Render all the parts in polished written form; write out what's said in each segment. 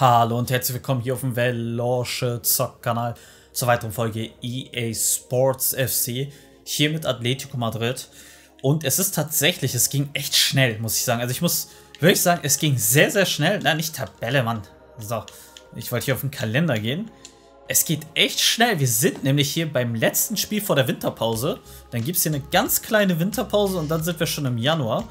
Hallo und herzlich willkommen hier auf dem Veloce Zock-Kanal zur weiteren Folge EA Sports FC, hier mit Atletico Madrid. Und es ist tatsächlich, es ging echt schnell, muss ich sagen. Also ich muss wirklich sagen, es ging sehr, sehr schnell. Na, nicht Tabelle, Mann. So, ich wollte hier auf den Kalender gehen. Es geht echt schnell. Wir sind nämlich hier beim letzten Spiel vor der Winterpause. Dann gibt es hier eine ganz kleine Winterpause und dann sind wir schon im Januar.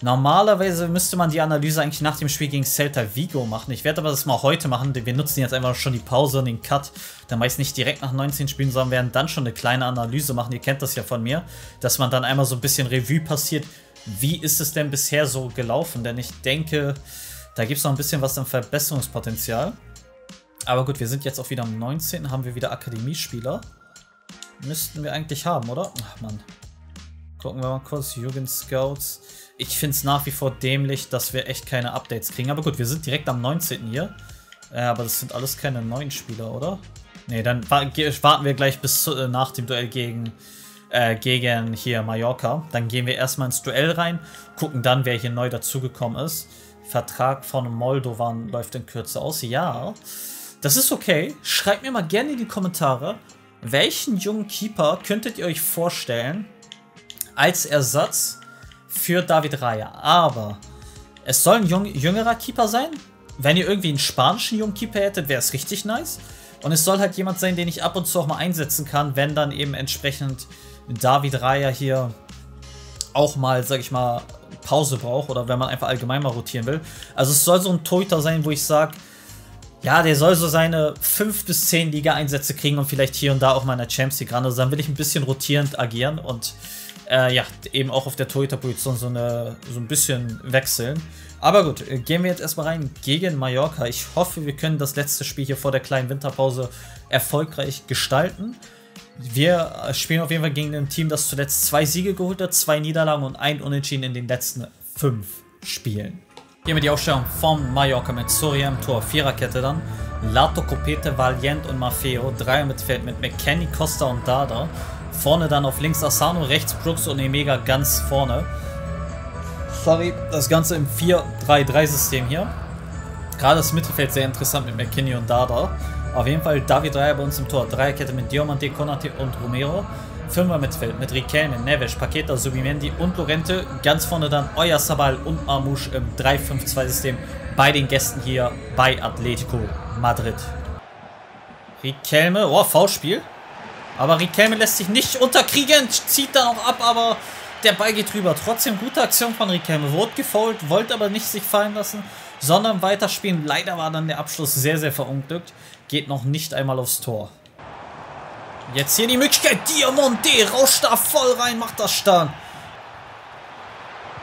Normalerweise müsste man die Analyse eigentlich nach dem Spiel gegen Celta Vigo machen. Ich werde aber das mal heute machen, denn wir nutzen jetzt einfach schon die Pause und den Cut. Dann mache ich es nicht direkt nach 19 Spielen, sondern werden dann schon eine kleine Analyse machen. Ihr kennt das ja von mir, dass man dann einmal so ein bisschen Revue passiert. Wie ist es denn bisher so gelaufen? Denn ich denke, da gibt es noch ein bisschen was an Verbesserungspotenzial. Aber gut, wir sind jetzt auch wieder am 19. Haben wir wieder Akademiespieler. Müssten wir eigentlich haben, oder? Ach Mann. Gucken wir mal kurz. Jugend Scouts. Ich finde es nach wie vor dämlich, dass wir echt keine Updates kriegen. Aber gut, wir sind direkt am 19. hier. Aber das sind alles keine neuen Spieler, oder? Ne, dann warten wir gleich bis nach dem Duell gegen hier Mallorca. Dann gehen wir erstmal ins Duell rein. Gucken dann, wer hier neu dazugekommen ist. Vertrag von Moldovan läuft in Kürze aus. Ja, das ist okay. Schreibt mir mal gerne in die Kommentare, welchen jungen Keeper könntet ihr euch vorstellen als Ersatz für David Raya, aber es soll ein jüngerer Keeper sein. Wenn ihr irgendwie einen spanischen jungen Keeper hättet, wäre es richtig nice. Und es soll halt jemand sein, den ich ab und zu auch mal einsetzen kann, wenn dann eben entsprechend David Raya hier auch mal, sag ich mal, Pause braucht oder wenn man einfach allgemein mal rotieren will. Also es soll so ein Torhüter sein, wo ich sage, ja, der soll so seine 5 bis 10 Liga-Einsätze kriegen und vielleicht hier und da auch mal in der Champions League ran. Also dann will ich ein bisschen rotierend agieren und ja, eben auch auf der Torhüter-Position so ein bisschen wechseln. Aber gut, gehen wir jetzt erstmal rein gegen Mallorca. Ich hoffe, wir können das letzte Spiel hier vor der kleinen Winterpause erfolgreich gestalten. Wir spielen auf jeden Fall gegen ein Team, das zuletzt 2 Siege geholt hat, 2 Niederlagen und 1 Unentschieden in den letzten 5 Spielen. Hier mit die Aufstellung von Mallorca mit Soriam im Tor, Viererkette dann. Lato, Copete, Valiente und Maffeo. Dreier-Mittelfeld mit McKennie, Costa und Dada. Vorne dann auf links Asano, rechts Brooks und Emegha ganz vorne. Sorry, das Ganze im 4-3-3-System hier. Gerade das Mittelfeld sehr interessant mit McKennie und Dada. Auf jeden Fall David Raya bei uns im Tor. Dreierkette mit Diomande, Konate und Romero. Fünfer-Mittelfeld mit Rikelme, Neves, Paqueta, Subimendi und Lorente. Ganz vorne dann Oya Sabal und Marmouche im 3-5-2-System bei den Gästen hier bei Atletico Madrid. Rikelme, oh, Foulspiel. Aber Rikelme lässt sich nicht unterkriegen, zieht da auch ab, aber der Ball geht rüber. Trotzdem gute Aktion von Rikelme. Wurde gefoult, wollte aber nicht sich fallen lassen, sondern weiterspielen. Leider war dann der Abschluss sehr, sehr verunglückt. Geht noch nicht einmal aufs Tor. Jetzt hier die Möglichkeit. Diomande rauscht da voll rein, macht das stark.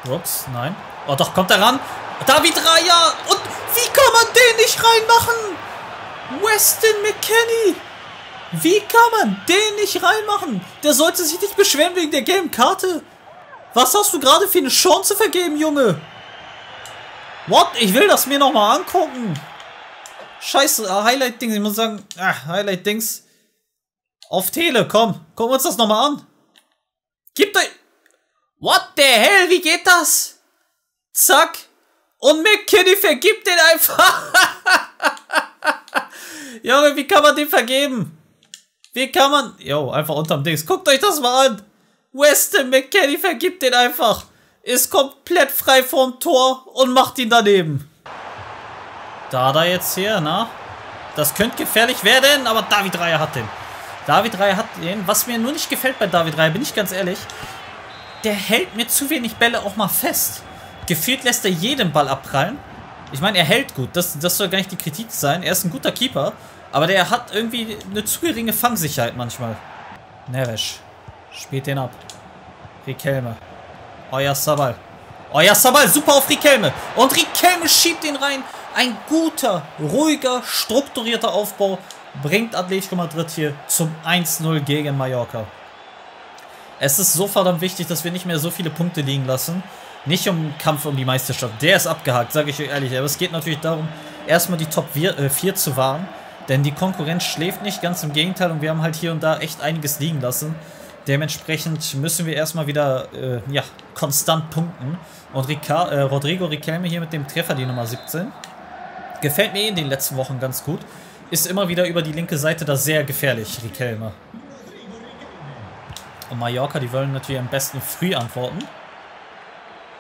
Brooks, nein. Oh doch, kommt er ran. David Raya. Und wie kann man den nicht reinmachen? Weston McKennie. Wie kann man den nicht reinmachen? Der sollte sich nicht beschweren wegen der gelben Karte. Was hast du gerade für eine Chance vergeben, Junge? What? Ich will das mir nochmal angucken. Scheiße, Highlight-Dings. Ich muss sagen, Highlight-Dings. Auf Tele, komm. Gucken wir uns das nochmal an. Gibt euch... What the hell? Wie geht das? Zack. Und McKennie vergibt den einfach. Junge, wie kann man den vergeben? Wie kann man... Jo, einfach unterm Dings. Guckt euch das mal an. Weston McKennie vergibt den einfach. Ist komplett frei vorm Tor und macht ihn daneben. Dada jetzt hier, na? Das könnte gefährlich werden, aber David Raya hat den. David Raya hat den. Was mir nur nicht gefällt bei David Raya, bin ich ganz ehrlich, der hält mir zu wenig Bälle auch mal fest. Gefühlt lässt er jeden Ball abprallen. Ich meine, er hält gut. Das soll gar nicht die Kritik sein. Er ist ein guter Keeper. Aber der hat irgendwie eine zu geringe Fangsicherheit manchmal. Neves spielt den ab. Rikelme. Oya Sabal. Oya Sabal, super auf Rikelme. Und Rikelme schiebt ihn rein. Ein guter, ruhiger, strukturierter Aufbau bringt Atletico Madrid hier zum 1-0 gegen Mallorca. Es ist so verdammt wichtig, dass wir nicht mehr so viele Punkte liegen lassen. Nicht um Kampf um die Meisterschaft. Der ist abgehakt, sage ich euch ehrlich. Aber es geht natürlich darum, erstmal die Top 4 zu wahren. Denn die Konkurrenz schläft nicht, ganz im Gegenteil. Und wir haben halt hier und da echt einiges liegen lassen. Dementsprechend müssen wir erstmal wieder ja, konstant punkten. Und Rodrigo Rikelme hier mit dem Treffer, die Nummer 17. Gefällt mir in den letzten Wochen ganz gut. Ist immer wieder über die linke Seite da sehr gefährlich, Rikelme. Und Mallorca, die wollen natürlich am besten früh antworten.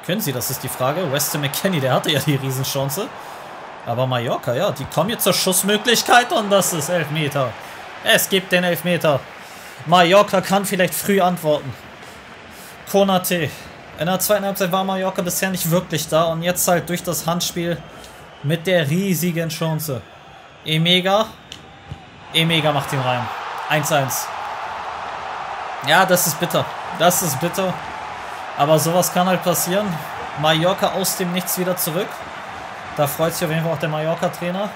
Können sie, das ist die Frage. Weston McKennie, der hatte ja die Riesenchance. Aber Mallorca, ja, die kommen jetzt zur Schussmöglichkeit und das ist Elfmeter. Es gibt den Elfmeter. Mallorca kann vielleicht früh antworten. Konate. In der zweiten Halbzeit war Mallorca bisher nicht wirklich da und jetzt halt durch das Handspiel mit der riesigen Chance. Emegha. Emegha macht ihn rein. 1-1. Ja, das ist bitter. Das ist bitter. Aber sowas kann halt passieren. Mallorca aus dem Nichts wieder zurück. Da freut sich auf jeden Fall auch der Mallorca-Trainer.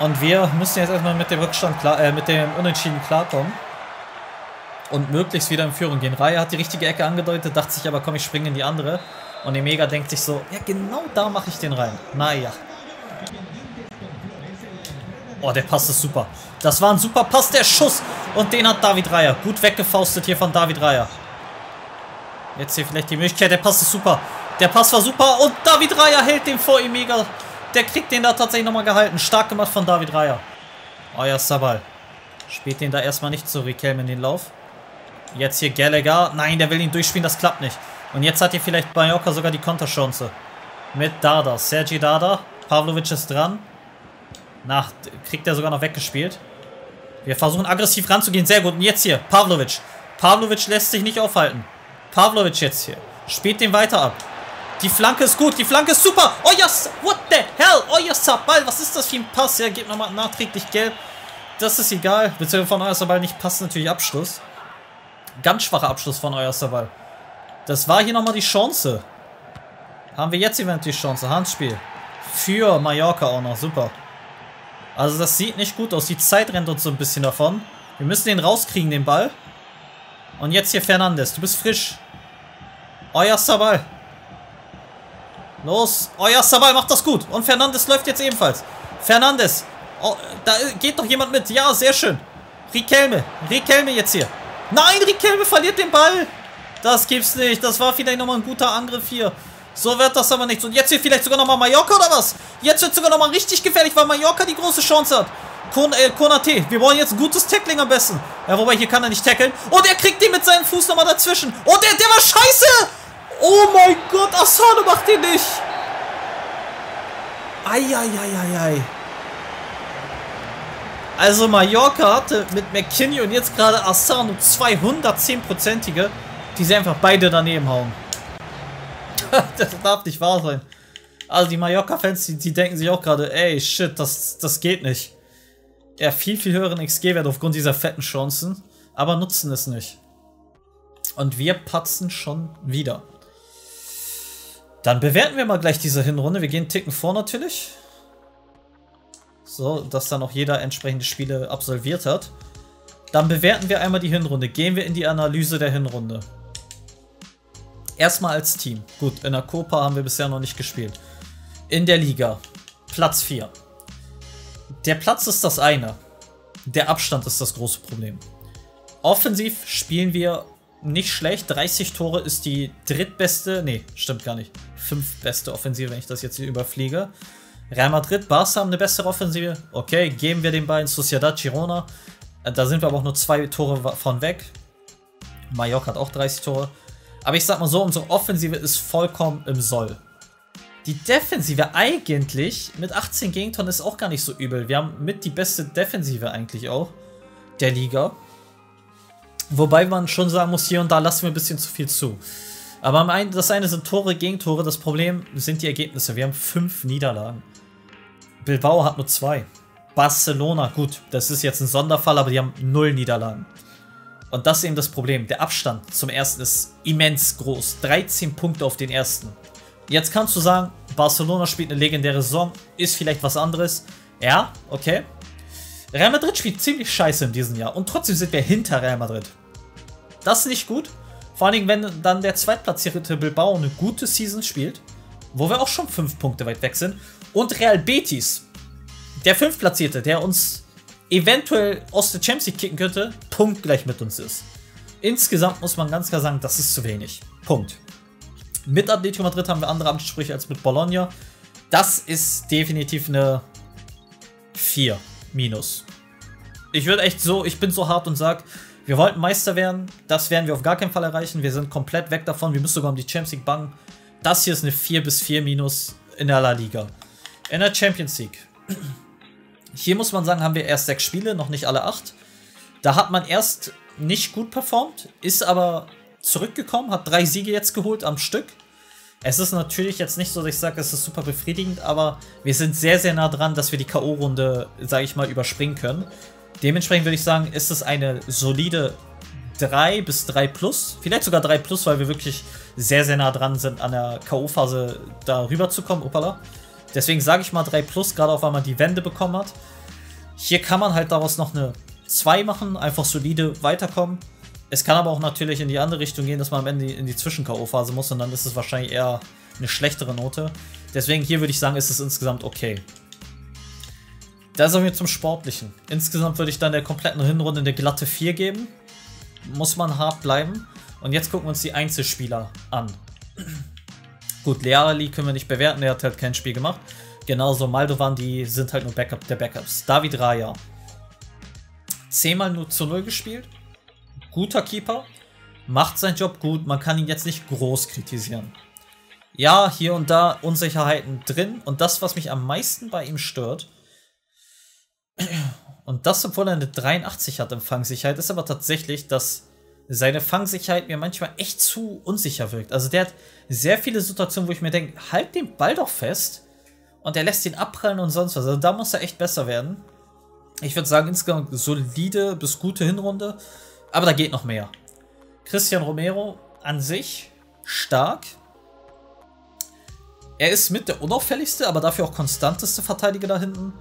Und wir müssen jetzt erstmal mit dem Rückstand klar, mit dem Unentschieden klarkommen. Und möglichst wieder in Führung gehen. Raya hat die richtige Ecke angedeutet, dachte sich aber, komm, ich springe in die andere. Und Emegha denkt sich so, ja genau da mache ich den rein. Naja. Oh, der Pass ist super. Das war ein super Pass, der Schuss. Und den hat David Raya. Gut weggefaustet hier von David Raya. Jetzt hier vielleicht die Möglichkeit, der Pass ist super. Der Pass war super und David Raya hält den vor Emegha. Der kriegt den da tatsächlich nochmal gehalten. Stark gemacht von David Raya. Euer Sabal. Spielt den da erstmal nicht so, Rikelme in den Lauf. Jetzt hier Gallagher. Nein, der will ihn durchspielen, das klappt nicht. Und jetzt hat hier vielleicht Mallorca sogar die Konterchance. Mit Dada. Sergi Dada. Pavlovic ist dran. Nach kriegt er sogar noch weggespielt. Wir versuchen aggressiv ranzugehen. Sehr gut. Und jetzt hier Pavlovic. Pavlovic lässt sich nicht aufhalten. Pavlovic jetzt hier. Spielt den weiter ab. Die Flanke ist gut, die Flanke ist super. Oh yes, what the hell? Oh yes, Sabal, was ist das für ein Pass? Ja, gebt nochmal nachträglich gelb. Das ist egal. Beziehungsweise von euer Sabal nicht passt natürlich Abschluss. Ganz schwacher Abschluss von euer Sabal. Das war hier nochmal die Chance. Haben wir jetzt eventuell die Chance. Handspiel. Für Mallorca auch noch, super. Also das sieht nicht gut aus. Die Zeit rennt uns so ein bisschen davon. Wir müssen den rauskriegen, den Ball. Und jetzt hier Fernandes, du bist frisch. Euer Sabal. Los, euer Sabal macht das gut. Und Fernandes läuft jetzt ebenfalls. Fernandes, oh, da geht doch jemand mit. Ja, sehr schön. Rikelme, Rikelme jetzt hier. Nein, Rikelme verliert den Ball. Das gibt's nicht. Das war vielleicht nochmal ein guter Angriff hier. So wird das aber nichts. Und jetzt hier vielleicht sogar nochmal Mallorca oder was? Jetzt wird sogar nochmal richtig gefährlich, weil Mallorca die große Chance hat. Konate, wir wollen jetzt ein gutes Tackling am besten. Ja, wobei hier kann er nicht tackeln. Und er kriegt den mit seinem Fuß nochmal dazwischen. Und der war scheiße. Oh mein Gott, Asano macht den nicht. Eieieiei. Also Mallorca hatte mit McKennie und jetzt gerade Asano 210-prozentige, die sie einfach beide daneben hauen. Das darf nicht wahr sein. Also die Mallorca-Fans, die denken sich auch gerade, ey, shit, das geht nicht. Ja, viel höheren XG-Wert aufgrund dieser fetten Chancen, aber nutzen es nicht. Und wir patzen schon wieder. Dann bewerten wir mal gleich diese Hinrunde. Wir gehen einen Ticken vor natürlich. So, dass dann auch jeder entsprechende Spiele absolviert hat. Dann bewerten wir einmal die Hinrunde. Gehen wir in die Analyse der Hinrunde. Erstmal als Team. Gut, in der Copa haben wir bisher noch nicht gespielt. In der Liga. Platz 4. Der Platz ist das eine. Der Abstand ist das große Problem. Offensiv spielen wir nicht schlecht. 30 Tore ist die drittbeste, nee, stimmt gar nicht. Fünftbeste Offensive, wenn ich das jetzt hier überfliege. Real Madrid, Barca haben eine bessere Offensive. Okay, geben wir den beiden Sociedad, Girona. Da sind wir aber auch nur 2 Tore von weg. Mallorca hat auch 30 Tore. Aber ich sag mal so, unsere Offensive ist vollkommen im Soll. Die Defensive eigentlich mit 18 Gegentoren ist auch gar nicht so übel. Wir haben mit die beste Defensive eigentlich auch der Liga. Wobei man schon sagen muss, hier und da lassen wir ein bisschen zu viel zu. Aber das eine sind Tore, Gegentore. Das Problem sind die Ergebnisse. Wir haben 5 Niederlagen. Bilbao hat nur 2. Barcelona, gut, das ist jetzt ein Sonderfall, aber die haben 0 Niederlagen. Und das ist eben das Problem. Der Abstand zum ersten ist immens groß. 13 Punkte auf den ersten. Jetzt kannst du sagen, Barcelona spielt eine legendäre Saison. Ist vielleicht was anderes. Ja, okay. Real Madrid spielt ziemlich scheiße in diesem Jahr. Und trotzdem sind wir hinter Real Madrid. Das ist nicht gut. Vor allen Dingen, wenn dann der zweitplatzierte Bilbao eine gute Season spielt, wo wir auch schon 5 Punkte weit weg sind. Und Real Betis, der fünftplatzierte, der uns eventuell aus der Champions League kicken könnte, punktgleich mit uns ist. Insgesamt muss man ganz klar sagen, das ist zu wenig. Punkt. Mit Atletico Madrid haben wir andere Ansprüche als mit Bologna. Das ist definitiv eine 4 minus. Ich würde echt so, ich bin so hart und sage, wir wollten Meister werden. Das werden wir auf gar keinen Fall erreichen. Wir sind komplett weg davon. Wir müssen sogar um die Champions League bangen. Das hier ist eine 4 bis 4 minus in der La Liga. In der Champions League. Hier muss man sagen, haben wir erst 6 Spiele, noch nicht alle 8. Da hat man erst nicht gut performt, ist aber zurückgekommen, hat 3 Siege jetzt geholt am Stück. Es ist natürlich jetzt nicht so, dass ich sage, es ist super befriedigend, aber wir sind sehr, sehr nah dran, dass wir die K.O.-Runde, sage ich mal, überspringen können. Dementsprechend würde ich sagen, ist es eine solide 3 bis 3 plus, vielleicht sogar 3 plus, weil wir wirklich sehr, sehr nah dran sind, an der K.O.-Phase da rüberzukommen. Opala. Deswegen sage ich mal 3 plus, gerade auch weil man die Wende bekommen hat. Hier kann man halt daraus noch eine 2 machen, einfach solide weiterkommen. Es kann aber auch natürlich in die andere Richtung gehen, dass man am Ende in die Zwischen-K.O.-Phase muss und dann ist es wahrscheinlich eher eine schlechtere Note. Deswegen hier würde ich sagen, ist es insgesamt okay. Da sind wir zum Sportlichen. Insgesamt würde ich dann der kompletten Hinrunde eine glatte 4 geben. Muss man hart bleiben. Und jetzt gucken wir uns die Einzelspieler an. Gut, Leali können wir nicht bewerten, der hat halt kein Spiel gemacht. Genauso Moldovan, die sind halt nur Backup der Backups. David Raya. 10-mal nur zu 0 gespielt. Guter Keeper. Macht seinen Job gut, man kann ihn jetzt nicht groß kritisieren. Ja, hier und da Unsicherheiten drin. Und das, was mich am meisten bei ihm stört, und das, obwohl er eine 83 hat in Fangsicherheit, ist aber tatsächlich, dass seine Fangsicherheit mir manchmal echt zu unsicher wirkt. Also der hat sehr viele Situationen, wo ich mir denke, halt den Ball doch fest und er lässt ihn abprallen und sonst was. Also da muss er echt besser werden. Ich würde sagen, insgesamt solide bis gute Hinrunde, aber da geht noch mehr. Christian Romero an sich stark. Er ist mit der unauffälligste, aber dafür auch konstanteste Verteidiger da hinten.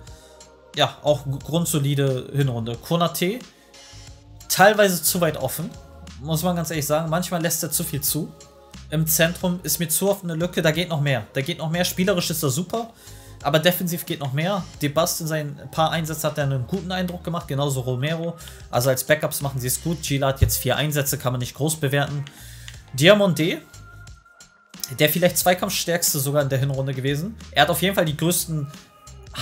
Ja, auch grundsolide Hinrunde. Konate teilweise zu weit offen. Muss man ganz ehrlich sagen, manchmal lässt er zu viel zu. Im Zentrum ist mir zu oft eine Lücke, da geht noch mehr. Da geht noch mehr, spielerisch ist er super, aber defensiv geht noch mehr. De Bast in seinen paar Einsätzen hat er einen guten Eindruck gemacht, genauso Romero. Also als Backups machen sie es gut. Gila hat jetzt 4 Einsätze, kann man nicht groß bewerten. Diomande, der vielleicht zweikampfstärkste sogar in der Hinrunde gewesen. Er hat auf jeden Fall die größten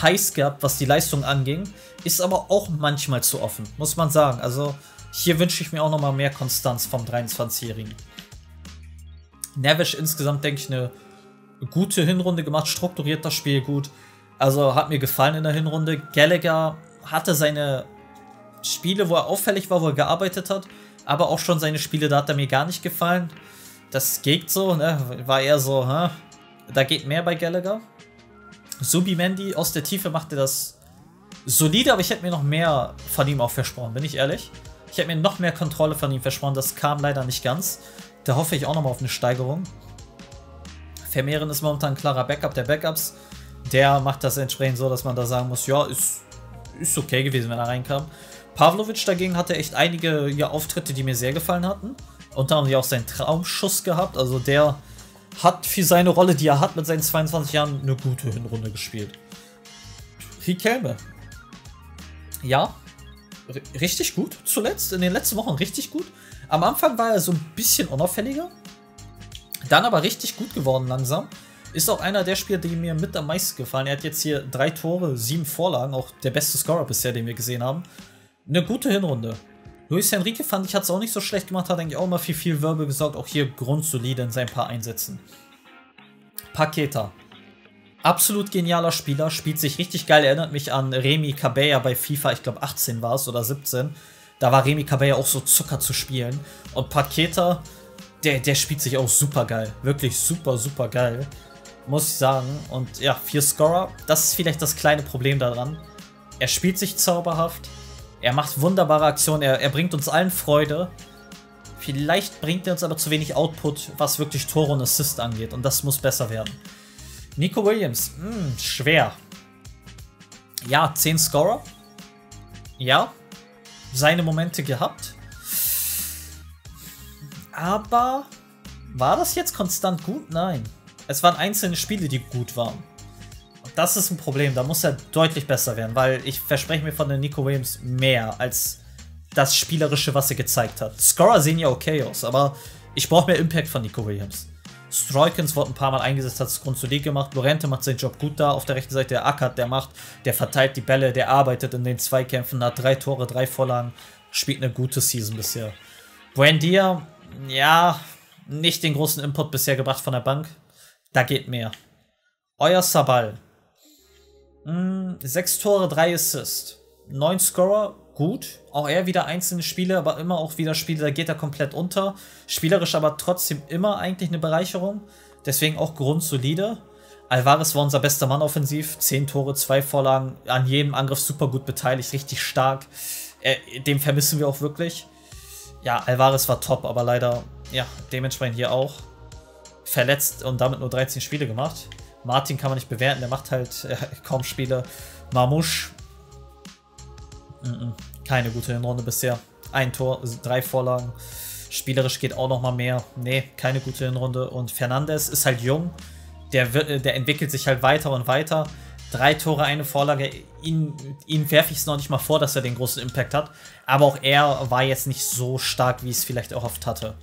Highs gehabt, was die Leistung anging. Ist aber auch manchmal zu offen, muss man sagen. Also hier wünsche ich mir auch nochmal mehr Konstanz vom 23-Jährigen. Neves insgesamt, denke ich, eine gute Hinrunde gemacht, strukturiert das Spiel gut. Also hat mir gefallen in der Hinrunde. Gallagher hatte seine Spiele, wo er auffällig war, wo er gearbeitet hat, aber auch schon seine Spiele, da hat er mir gar nicht gefallen. Das geht so, ne? War eher so, hä? Da geht mehr bei Gallagher. Subimendi aus der Tiefe machte das solide, aber ich hätte mir noch mehr von ihm auch versprochen, bin ich ehrlich. Ich hätte mir noch mehr Kontrolle von ihm versprochen. Das kam leider nicht ganz. Da hoffe ich auch nochmal auf eine Steigerung. Vermehren ist momentan ein klarer Backup der Backups. Der macht das entsprechend so, dass man da sagen muss, ja, ist okay gewesen, wenn er reinkam. Pavlovic dagegen hatte echt einige Auftritte, die mir sehr gefallen hatten. Und da haben sie auch seinen Traumschuss gehabt. Also der hat für seine Rolle, die er hat mit seinen 22 Jahren, eine gute Hinrunde gespielt. Rikelme. Ja. Richtig gut zuletzt, in den letzten Wochen richtig gut. Am Anfang war er so ein bisschen unauffälliger, dann aber richtig gut geworden langsam. Ist auch einer der Spieler, die mir mit am meisten gefallen. Er hat jetzt hier 3 Tore, 7 Vorlagen, auch der beste Scorer bisher, den wir gesehen haben. Eine gute Hinrunde. Luis Henrique, fand ich, hat es auch nicht so schlecht gemacht, hat eigentlich auch mal viel Wirbel gesorgt, auch hier grundsolide in seinen paar Einsätzen. Paqueta. Absolut genialer Spieler, spielt sich richtig geil, erinnert mich an Remy Cabella bei FIFA, ich glaube 18 war es oder 17. Da war Remy Cabella auch so Zucker zu spielen. Und Paqueta, der spielt sich auch super geil, wirklich super geil, muss ich sagen. Und ja, 4 Scorer, das ist vielleicht das kleine Problem daran. Er spielt sich zauberhaft, er macht wunderbare Aktionen, er bringt uns allen Freude. Vielleicht bringt er uns aber zu wenig Output, was wirklich Tore und Assist angeht, und das muss besser werden. Nico Williams, schwer. Ja, 10 Scorer. Ja, seine Momente gehabt. Aber war das jetzt konstant gut? Nein. Es waren einzelne Spiele, die gut waren. Und das ist ein Problem, da muss er deutlich besser werden, weil ich verspreche mir von der Nico Williams mehr als das Spielerische, was er gezeigt hat. Scorer sehen ja okay aus, aber ich brauche mehr Impact von Nico Williams. Stroikens wurde ein paar Mal eingesetzt, hat es grundsolid gemacht. Lorente macht seinen Job gut da. Auf der rechten Seite der ackert, der macht, der verteilt die Bälle, der arbeitet in den Zweikämpfen, hat 3 Tore, 3 Vorlagen, spielt eine gute Season bisher. Buendia, ja, nicht den großen Input bisher gebracht von der Bank. Da geht mehr. Euer Sabal. 6 Tore, 3 Assists. 9 Scorer, gut. Auch er wieder einzelne Spiele, aber immer auch wieder Spiele, da geht er komplett unter. Spielerisch aber trotzdem immer eigentlich eine Bereicherung. Deswegen auch grundsolide. Alvarez war unser bester Mann offensiv. 10 Tore, 2 Vorlagen. An jedem Angriff super gut beteiligt, richtig stark. Dem vermissen wir auch wirklich. Ja, Alvarez war top, aber leider, ja, dementsprechend hier auch verletzt und damit nur 13 Spiele gemacht. Martin kann man nicht bewerten, der macht halt kaum Spiele. Marmoush, keine gute Hinrunde bisher. 1 Tor, 3 Vorlagen. Spielerisch geht auch nochmal mehr. Nee, keine gute Hinrunde. Und Fernandes ist halt jung. Der entwickelt sich halt weiter und weiter. 3 Tore, 1 Vorlage. Ihn werfe ich es noch nicht mal vor, dass er den großen Impact hat. Aber auch er war jetzt nicht so stark, wie ich es vielleicht erhofft hatte.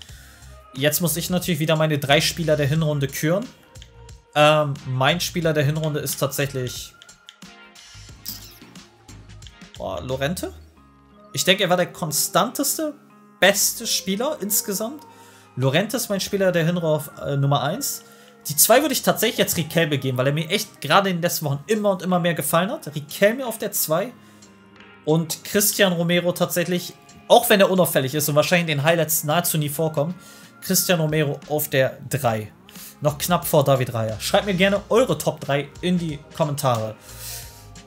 Jetzt muss ich natürlich wieder meine 3 Spieler der Hinrunde küren. Mein Spieler der Hinrunde ist tatsächlich Lorente. Ich denke, er war der konstanteste, beste Spieler insgesamt. Lorente ist mein Spieler der Hinrunde auf Nummer 1. Die 2 würde ich tatsächlich jetzt Rikelme geben, weil er mir echt gerade in den letzten Wochen immer und immer mehr gefallen hat. Rikelme auf der 2 und Christian Romero tatsächlich, auch wenn er unauffällig ist und wahrscheinlich in den Highlights nahezu nie vorkommt, Christian Romero auf der 3. Noch knapp vor David Raya. Schreibt mir gerne eure Top 3 in die Kommentare.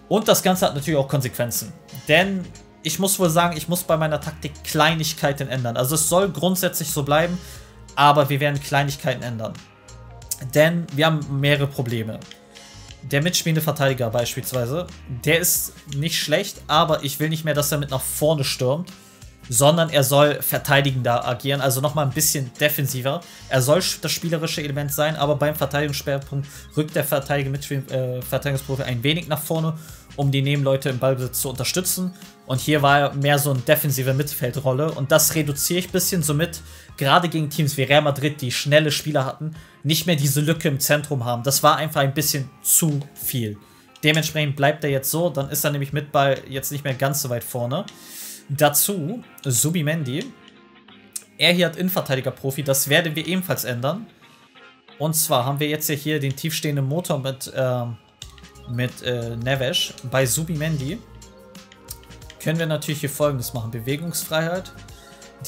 Und das Ganze hat natürlich auch Konsequenzen. Denn ich muss wohl sagen, ich muss bei meiner Taktik Kleinigkeiten ändern. Also es soll grundsätzlich so bleiben, aber wir werden Kleinigkeiten ändern. Denn wir haben mehrere Probleme. Der mitspielende Verteidiger beispielsweise, der ist nicht schlecht, aber ich will nicht mehr, dass er mit nach vorne stürmt, sondern er soll verteidigender agieren, also nochmal ein bisschen defensiver. Er soll das spielerische Element sein, aber beim Verteidigungsschwerpunkt rückt der Verteidigungsprofi ein wenig nach vorne, um die Nebenleute im Ballbesitz zu unterstützen. Und hier war er mehr so eine defensive Mittelfeldrolle und das reduziere ich ein bisschen, somit gerade gegen Teams wie Real Madrid, die schnelle Spieler hatten, nicht mehr diese Lücke im Zentrum haben. Das war einfach ein bisschen zu viel. Dementsprechend bleibt er jetzt so, dann ist er nämlich mit Ball jetzt nicht mehr ganz so weit vorne. Dazu Subimendi. Er hier hat Innenverteidiger-Profi, das werden wir ebenfalls ändern. Und zwar haben wir jetzt hier den tiefstehenden Motor mit Neves. Bei Subimendi können wir natürlich hier Folgendes machen. Bewegungsfreiheit.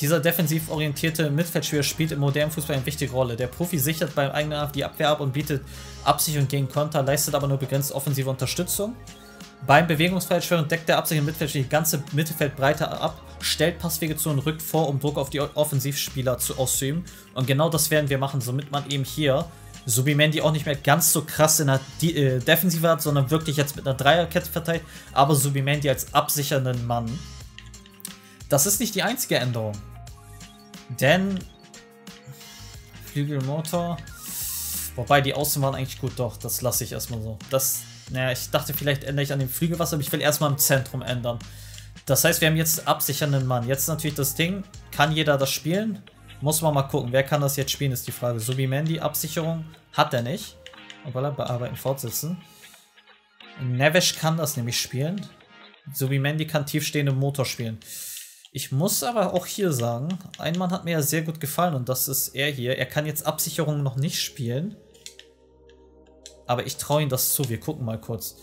Dieser defensiv orientierte Mittelfeldspieler spielt im modernen Fußball eine wichtige Rolle. Der Profi sichert beim eigenen Angriff die Abwehr ab und bietet Absicherung gegen Konter, leistet aber nur begrenzt offensive Unterstützung. Beim Bewegungsfreiheitsschwörung deckt der absichernde Mittelfeldspieler die ganze Mittelfeldbreite ab, stellt Passwege zu und rückt vor, um Druck auf die Offensivspieler auszuüben. Und genau das werden wir machen, somit man eben hier Subimendi auch nicht mehr ganz so krass in der Defensive hat, sondern wirklich jetzt mit einer Dreierkette verteilt, aber Subimendi als absichernden Mann. Das ist nicht die einzige Änderung. Denn Flügelmotor. Wobei die Außen waren eigentlich gut, doch. Das lasse ich erstmal so. Das. Naja, ich dachte, vielleicht ändere ich an dem Flügel was, aber ich will erstmal im Zentrum ändern. Das heißt, wir haben jetzt absichernden Mann. Jetzt natürlich das Ding. Kann jeder das spielen? Muss man mal gucken. Wer kann das jetzt spielen, ist die Frage. Subimendi, Absicherung hat er nicht. Aber bearbeiten, fortsetzen. Neves kann das nämlich spielen. Subimendi kann tiefstehende Motor spielen. Ich muss aber auch hier sagen, ein Mann hat mir ja sehr gut gefallen und das ist er hier. Er kann jetzt Absicherung noch nicht spielen. Aber ich traue ihm das zu. Wir gucken mal kurz.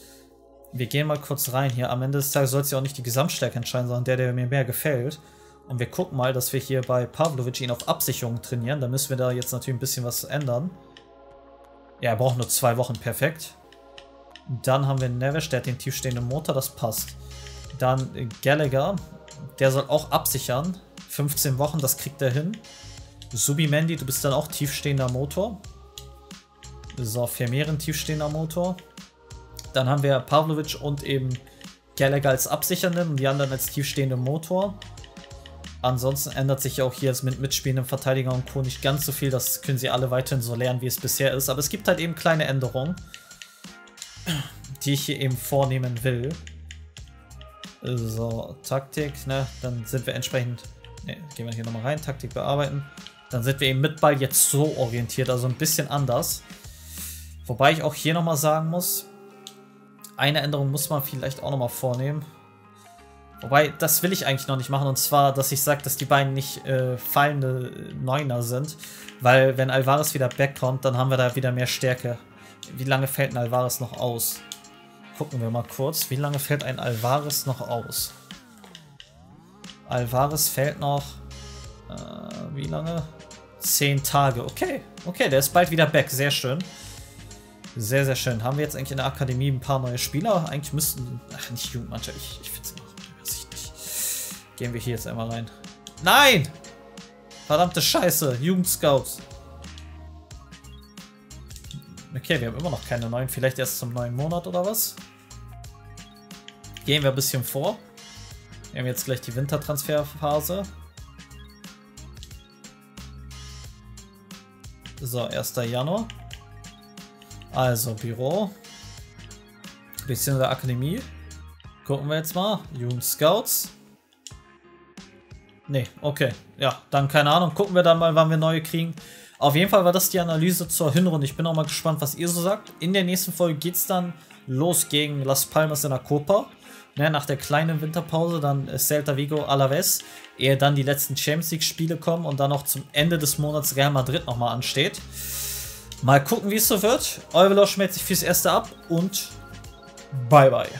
Wir gehen mal kurz rein hier. Am Ende des Tages soll es ja auch nicht die Gesamtstärke entscheiden, sondern der mir mehr gefällt. Und wir gucken mal, dass wir hier bei Pavlovic ihn auf Absicherung trainieren. Da müssen wir da jetzt natürlich ein bisschen was ändern. Ja, er braucht nur 2 Wochen. Perfekt. Dann haben wir Neves, der hat den tiefstehenden Motor. Das passt. Dann Gallagher. Der soll auch absichern. 15 Wochen, das kriegt er hin. Subimendi, du bist dann auch tiefstehender Motor. So, Vermehren, tiefstehender Motor. Dann haben wir Pavlovic und eben Gallagher als absichernden und die anderen als tiefstehenden Motor. Ansonsten ändert sich ja auch hier jetzt mit mitspielendem Verteidiger und Co. nicht ganz so viel. Das können sie alle weiterhin so lernen, wie es bisher ist. Aber es gibt halt eben kleine Änderungen, die ich hier eben vornehmen will. So, Taktik, ne? Dann sind wir entsprechend... Ne, gehen wir hier nochmal rein, Taktik bearbeiten. Dann sind wir eben mit Ball jetzt so orientiert, also ein bisschen anders. Wobei ich auch hier nochmal sagen muss, eine Änderung muss man vielleicht auch nochmal vornehmen. Wobei, das will ich eigentlich noch nicht machen. Und zwar, dass ich sage, dass die beiden nicht fallende Neuner sind. Weil wenn Alvarez wieder backkommt, dann haben wir da wieder mehr Stärke. Wie lange fällt ein Alvarez noch aus? Gucken wir mal kurz. Wie lange fällt ein Alvarez noch aus? Alvarez fällt noch... wie lange? 10 Tage. Okay, okay, der ist bald wieder back. Sehr schön. Sehr, sehr schön. Haben wir jetzt eigentlich in der Akademie ein paar neue Spieler? Eigentlich müssten... Ach, nicht Jugendmannschaft. Ich finde es nicht. Gehen wir hier jetzt einmal rein. Nein! Verdammte Scheiße. Jugendscouts. Okay, wir haben immer noch keine neuen. Vielleicht erst zum neuen Monat oder was? Gehen wir ein bisschen vor. Wir haben jetzt gleich die Wintertransferphase. So, 1. Januar. Also, Büro. Bisschen in der Akademie. Gucken wir jetzt mal. Jugend Scouts. Nee, okay. Ja, dann keine Ahnung. Gucken wir dann mal, wann wir neue kriegen. Auf jeden Fall war das die Analyse zur Hinrunde. Ich bin auch mal gespannt, was ihr so sagt. In der nächsten Folge geht es dann los gegen Las Palmas in der Copa. Ne, nach der kleinen Winterpause, dann Celta Vigo, Alaves, ehe dann die letzten Champions League Spiele kommen und dann noch zum Ende des Monats Real Madrid nochmal ansteht. Mal gucken, wie es so wird. Euer Velosch meldet sich fürs Erste ab und bye bye.